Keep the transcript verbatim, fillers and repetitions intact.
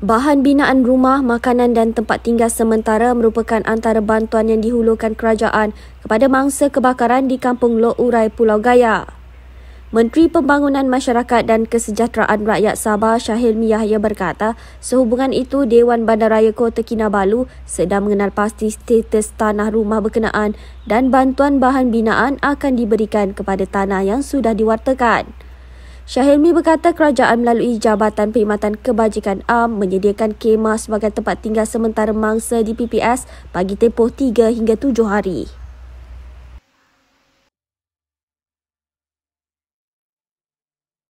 Bahan binaan rumah, makanan dan tempat tinggal sementara merupakan antara bantuan yang dihulurkan kerajaan kepada mangsa kebakaran di Kampung Lok Urai, Pulau Gaya. Menteri Pembangunan Masyarakat dan Kesejahteraan Rakyat Sabah Shahelmey Yahya berkata, sehubungan itu Dewan Bandaraya Kota Kinabalu sedang mengenal pasti status tanah rumah berkenaan dan bantuan bahan binaan akan diberikan kepada tanah yang sudah diwartakan. Shahelmey berkata kerajaan melalui Jabatan Perkhidmatan Kebajikan Am menyediakan kemah sebagai tempat tinggal sementara mangsa di P P S bagi tempoh tiga hingga tujuh hari.